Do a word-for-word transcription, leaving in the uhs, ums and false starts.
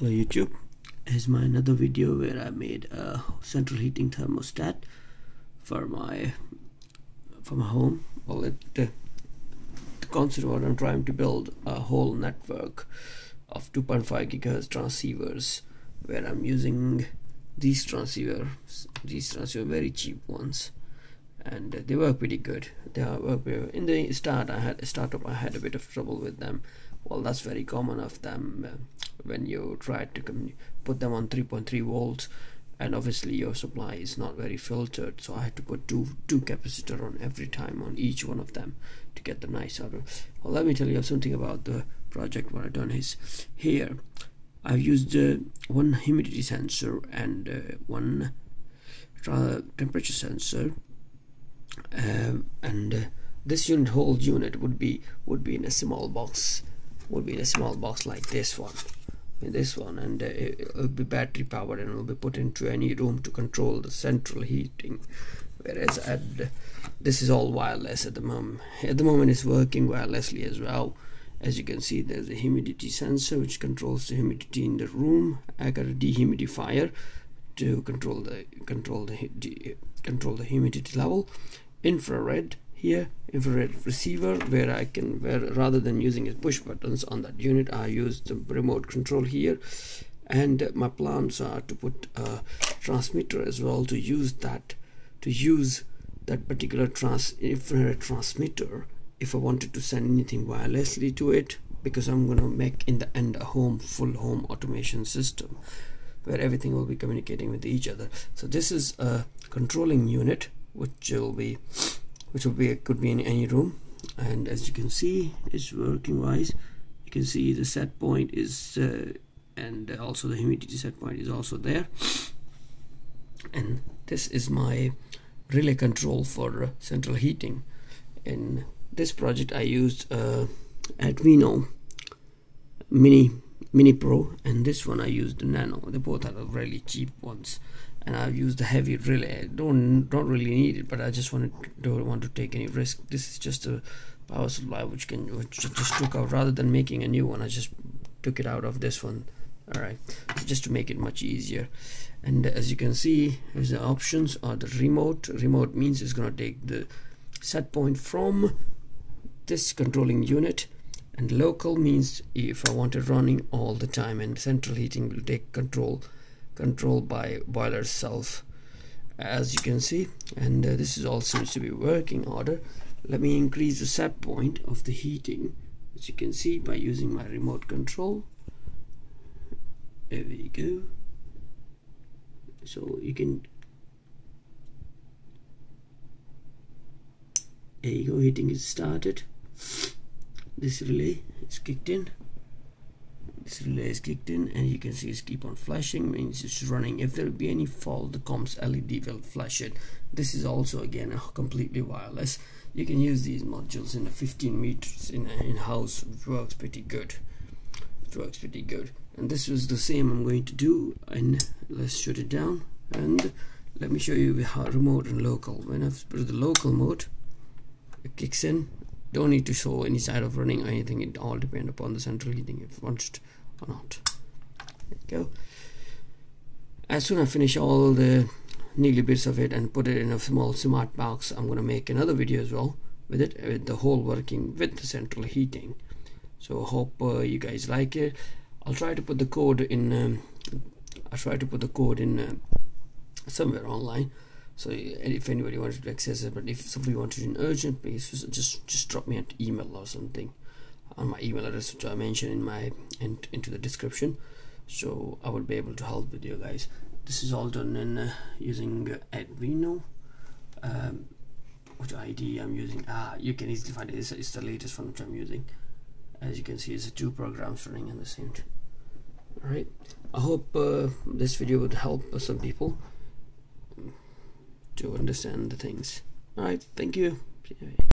Hello YouTube, here's my another video where I made a central heating thermostat for my for my home. Well, it uh, the concept what I'm trying to build a whole network of two point five gigahertz transceivers where I'm using these transceivers, these transceivers very cheap ones, and uh, they work pretty good. They work pretty good. In the start, I had a startup. I had a bit of trouble with them. Well, that's very common of them. Uh, when you try to put them on three point three volts, and obviously your supply is not very filtered, so I had to put two two capacitor on every time on each one of them to get the nice out of. Well, let me tell you something about the project. What I've done is here I've used uh, one humidity sensor and uh, one temperature sensor, um, and uh, this unit whole unit would be would be in a small box would be in a small box like this one this one and uh, it will be battery powered and will be put into any room to control the central heating, whereas at the, this is all wireless at the moment. At the moment it's working wirelessly as well. As you can see, there's a humidity sensor which controls the humidity in the room. I got a dehumidifier to control the control the, the control the humidity level. Infrared here, infrared receiver, where I can, where rather than using his push buttons on that unit, I use the remote control here. And my plans are to put a transmitter as well to use that, to use that particular trans infrared transmitter if I wanted to send anything wirelessly to it, because I'm going to make in the end a home, full home automation system where everything will be communicating with each other. So this is a controlling unit which will be which will be could be in any room, and as you can see, it's working wise. You can see the set point is uh, and also the humidity set point is also there, and this is my relay control for central heating. In this project I used uh, Arduino mini mini pro, and this one I used the nano. They both are really cheap ones, and I've used the heavy relay. Don't don't really need it, but I just wanted don't want to take any risk. This is just a power supply which can which just took out, rather than making a new one, I just took it out of this one. All right, so just to make it much easier. And as you can see, here's the options are the remote. Remote means it's going to take the set point from this controlling unit, and local means if I want it running all the time, and central heating will take control controlled by boiler self, as you can see. And uh, this is all seems to be working order. Let me increase the set point of the heating, as you can see, by using my remote control. There we go. So you can, there you go, heating is started. This relay is kicked in. This relay is kicked in, and you can see it's keep on flashing, means it's running. If there will be any fault, the comms L E D will flash it. This is also again completely wireless. You can use these modules in a fifteen meters in in house. It works pretty good. It works pretty good. And this was the same I'm going to do. And let's shut it down. And let me show you how remote and local. When I put the local mode, it kicks in. Don't need to show any side of running or anything. It all depends upon the central heating if wanted or not. There you go. As soon as I finish all the niggly bits of it and put it in a small smart box, I'm going to make another video as well with it, with the whole working with the central heating. So hope uh, you guys like it. I'll try to put the code in. Um, I'll try to put the code in uh, somewhere online. So if anybody wanted to access it, but if somebody wanted an urgent basis, just just drop me an email or something on my email address, which I mentioned in my in, into the description, so I would be able to help with you guys. This is all done in uh, using uh, Arduino. Um, which I D I'm using? Ah, you can easily find it. It's, it's the latest one which I'm using. As you can see, it's two programs running in the same. All right. I hope uh, this video would help some people to understand the things. All right, thank you.